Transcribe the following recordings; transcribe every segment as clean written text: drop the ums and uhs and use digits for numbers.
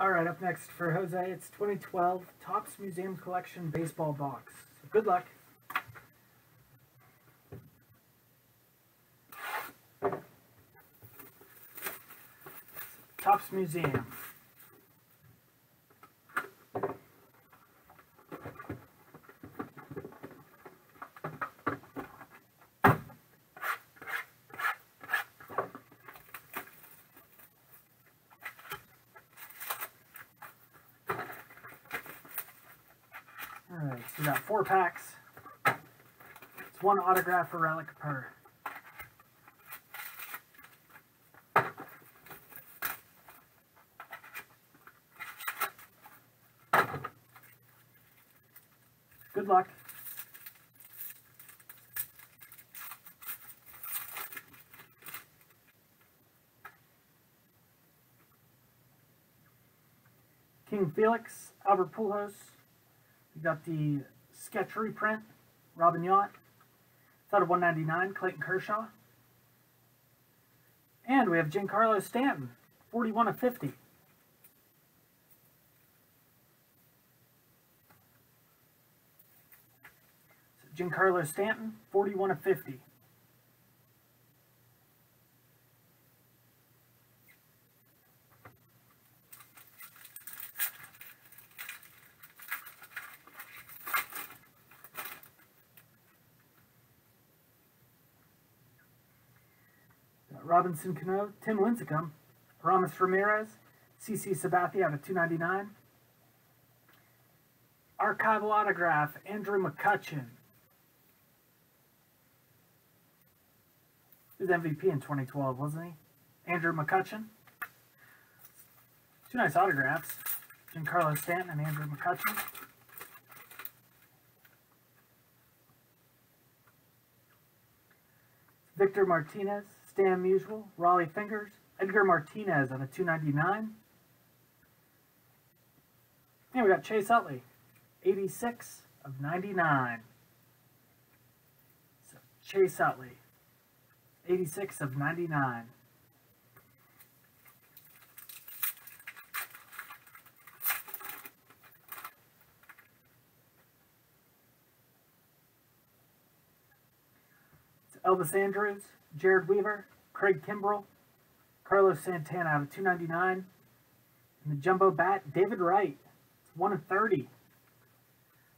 All right, up next for Jose, it's 2012 Topps Museum Collection Baseball Box. So good luck. Topps Museum. Alright, so we got 4 packs. It's 1 autograph or relic per. Good luck. King Felix, Albert Pujols. We got the sketch reprint, Robin Yount. It's out of 199, Clayton Kershaw. And we have Giancarlo Stanton, 41 of 50. So Giancarlo Stanton, 41 of 50. Robinson Cano, Tim Lincecum, Ramos Ramirez, CC Sabathia out of 299. Archival autograph, Andrew McCutchen. He was MVP in 2012, wasn't he? Andrew McCutchen. 2 nice autographs, Giancarlo Stanton and Andrew McCutchen. Victor Martinez, Stan Musial, Raleigh Fingers, Edgar Martinez out of 299. And we got Chase Utley, 86 of 99. So Chase Utley, 86 of 99. Elvis Andrus, Jared Weaver, Craig Kimbrel, Carlos Santana out of 299. And the jumbo bat, David Wright. It's 1 of 30.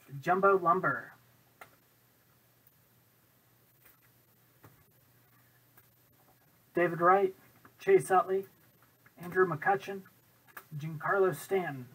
The jumbo lumber. David Wright, Chase Utley, Andrew McCutchen, Giancarlo Stanton.